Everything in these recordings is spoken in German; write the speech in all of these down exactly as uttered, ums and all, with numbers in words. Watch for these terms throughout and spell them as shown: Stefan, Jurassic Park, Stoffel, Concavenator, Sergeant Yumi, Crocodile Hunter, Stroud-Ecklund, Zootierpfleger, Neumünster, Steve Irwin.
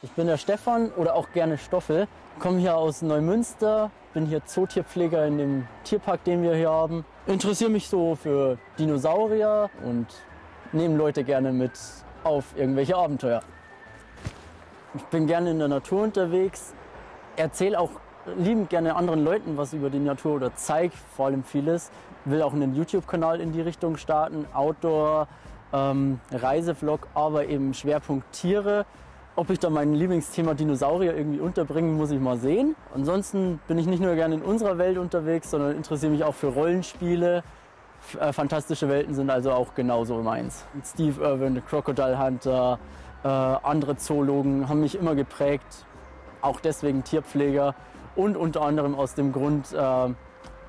Ich bin der Stefan oder auch gerne Stoffel, komme hier aus Neumünster, bin hier Zootierpfleger in dem Tierpark, den wir hier haben. Interessiere mich so für Dinosaurier und nehme Leute gerne mit auf irgendwelche Abenteuer. Ich bin gerne in der Natur unterwegs, erzähle auch liebend gerne anderen Leuten was über die Natur oder zeige vor allem vieles. Will auch einen YouTube-Kanal in die Richtung starten, Outdoor, ähm, Reisevlog, aber eben Schwerpunkt Tiere. Ob ich da mein Lieblingsthema Dinosaurier irgendwie unterbringen, muss ich mal sehen. Ansonsten bin ich nicht nur gerne in unserer Welt unterwegs, sondern interessiere mich auch für Rollenspiele. Fantastische Welten sind also auch genauso meins. Steve Irwin, Crocodile Hunter, äh, andere Zoologen haben mich immer geprägt. Auch deswegen Tierpfleger und unter anderem aus dem Grund, äh,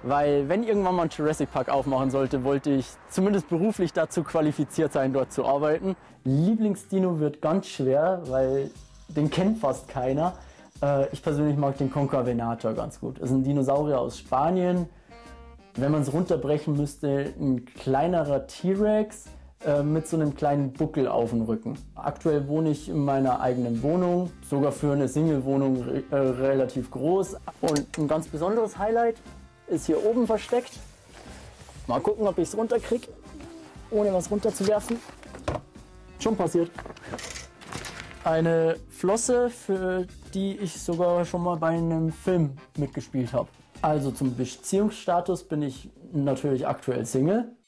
weil wenn irgendwann mal ein Jurassic Park aufmachen sollte, wollte ich zumindest beruflich dazu qualifiziert sein, dort zu arbeiten. Lieblingsdino wird ganz schwer, weil den kennt fast keiner. Äh, ich persönlich mag den Concavenator ganz gut. Das ist ein Dinosaurier aus Spanien. Wenn man es runterbrechen müsste, ein kleinerer T-Rex äh, mit so einem kleinen Buckel auf dem Rücken. Aktuell wohne ich in meiner eigenen Wohnung, sogar für eine Single-Wohnung re äh, relativ groß. Und ein ganz besonderes Highlight ist hier oben versteckt. Mal gucken, ob ich es runterkriege, ohne was runterzuwerfen. Schon passiert. Eine Flosse, für die ich sogar schon mal bei einem Film mitgespielt habe. Also zum Beziehungsstatus bin ich natürlich aktuell Single.